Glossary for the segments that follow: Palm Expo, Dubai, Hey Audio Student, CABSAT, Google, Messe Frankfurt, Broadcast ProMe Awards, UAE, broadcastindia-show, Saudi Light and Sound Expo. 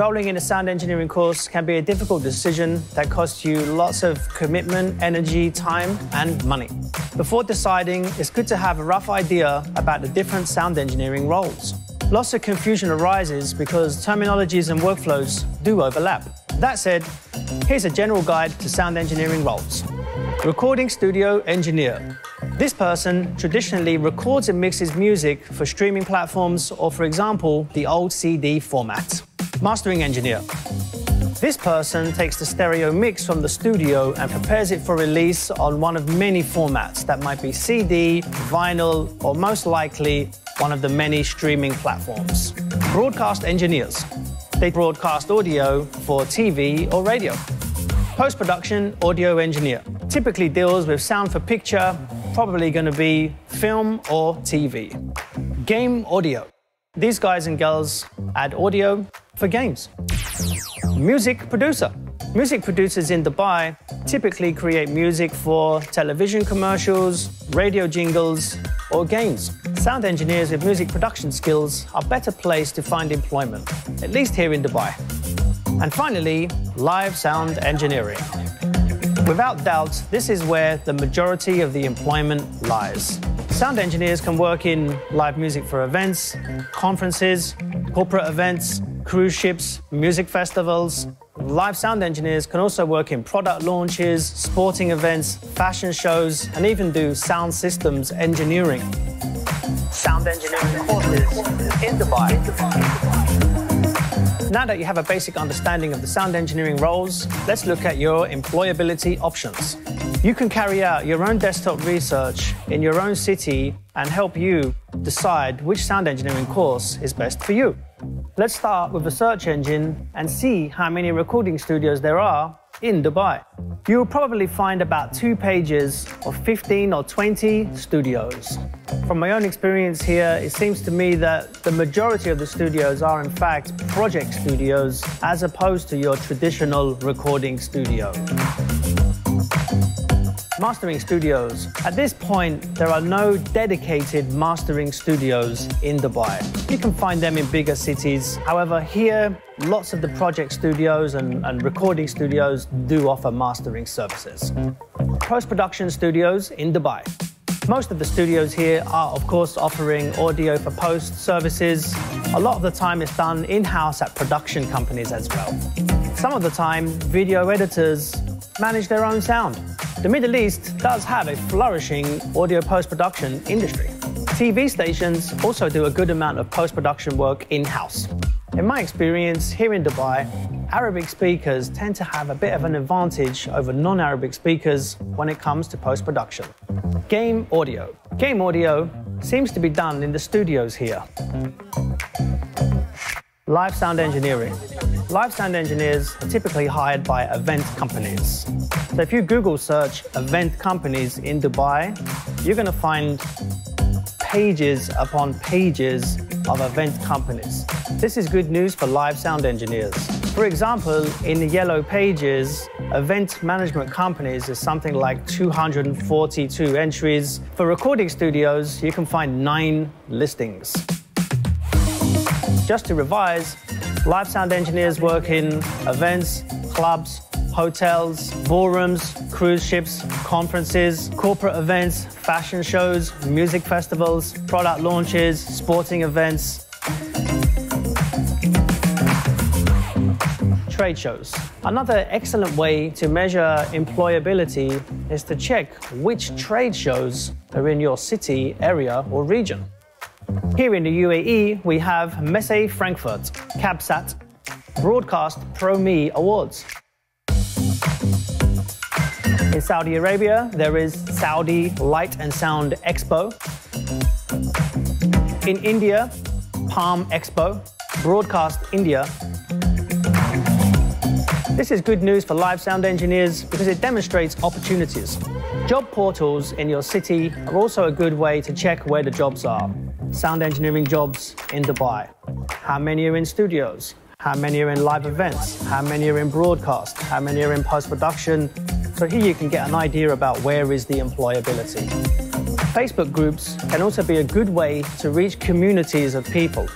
Enrolling in a sound engineering course can be a difficult decision that costs you lots of commitment, energy, time, and money. Before deciding, it's good to have a rough idea about the different sound engineering roles. Lots of confusion arises because terminologies and workflows do overlap. That said, here's a general guide to sound engineering roles. Recording studio engineer. This person traditionally records and mixes music for streaming platforms or, for example, the old CD format. Mastering engineer. This person takes the stereo mix from the studio and prepares it for release on one of many formats that might be CD, vinyl, or most likely one of the many streaming platforms. Broadcast engineers. They broadcast audio for TV or radio. Post-production audio engineer typically deals with sound for picture, probably going to be film or TV. Game audio. These guys and girls add audio for games. Music producer. Music producers in Dubai typically create music for television commercials, radio jingles, or games. Sound engineers with music production skills are better placed to find employment, at least here in Dubai. And finally, live sound engineering. Without doubt, this is where the majority of the employment lies. Sound engineers can work in live music for events, conferences, corporate events, cruise ships, music festivals. Live sound engineers can also work in product launches, sporting events, fashion shows, and even do sound systems engineering. Sound engineering courses in Dubai. Now that you have a basic understanding of the sound engineering roles, let's look at your employability options. You can carry out your own desktop research in your own city and help you decide which sound engineering course is best for you. Let's start with a search engine and see how many recording studios there are in Dubai. You'll probably find about 2 pages of 15 or 20 studios. From my own experience here, it seems to me that the majority of the studios are in fact project studios as opposed to your traditional recording studio. Mastering studios. At this point, there are no dedicated mastering studios in Dubai. You can find them in bigger cities. However, here, lots of the project studios and recording studios do offer mastering services. Post-production studios in Dubai. Most of the studios here are, of course, offering audio for post services. A lot of the time it's done in-house at production companies as well. Some of the time, video editors manage their own sound. The Middle East does have a flourishing audio post-production industry. TV stations also do a good amount of post-production work in-house. In my experience here in Dubai, Arabic speakers tend to have a bit of an advantage over non-Arabic speakers when it comes to post-production. Game audio. Game audio seems to be done in the studios here. Live sound engineering. Live sound engineers are typically hired by event companies. So if you Google search event companies in Dubai, you're going to find pages upon pages of event companies. This is good news for live sound engineers. For example, in the yellow pages, event management companies is something like 242 entries. For recording studios, you can find 9 listings. Just to revise, live sound engineers work in events, clubs, hotels, ballrooms, cruise ships, conferences, corporate events, fashion shows, music festivals, product launches, sporting events, trade shows. Another excellent way to measure employability is to check which trade shows are in your city, area, or region. Here in the UAE, we have Messe Frankfurt, CABSAT, Broadcast ProMe Awards. In Saudi Arabia, there is Saudi Light and Sound Expo. In India, Palm Expo, Broadcast India. This is good news for live sound engineers because it demonstrates opportunities. Job portals in your city are also a good way to check where the jobs are. Sound engineering jobs in Dubai. How many are in studios? How many are in live events? How many are in broadcast? How many are in post-production? So here you can get an idea about where is the employability. Facebook groups can also be a good way to reach communities of people.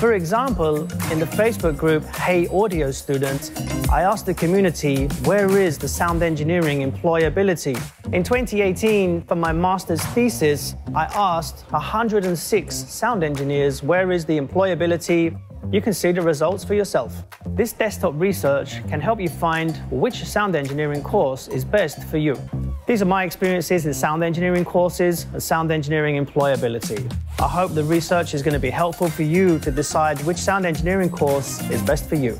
For example, in the Facebook group Hey Audio Student, I asked the community, where is the sound engineering employability? In 2018, for my master's thesis, I asked 106 sound engineers, where is the employability? You can see the results for yourself. This desktop research can help you find which sound engineering course is best for you. These are my experiences in sound engineering courses and sound engineering employability. I hope the research is going to be helpful for you to decide which sound engineering course is best for you.